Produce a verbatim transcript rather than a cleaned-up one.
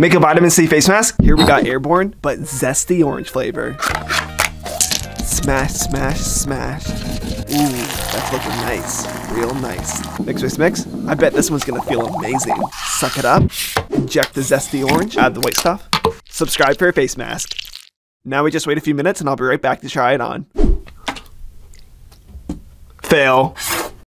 Make a vitamin C face mask. Here we got Airborne, but zesty orange flavor. Smash, smash, smash. Ooh, that's looking nice. Real nice. Mix, mix, mix. I bet this one's gonna feel amazing. Suck it up. Inject the zesty orange. Add the white stuff. Subscribe for your face mask. Now we just wait a few minutes and I'll be right back to try it on. Fail.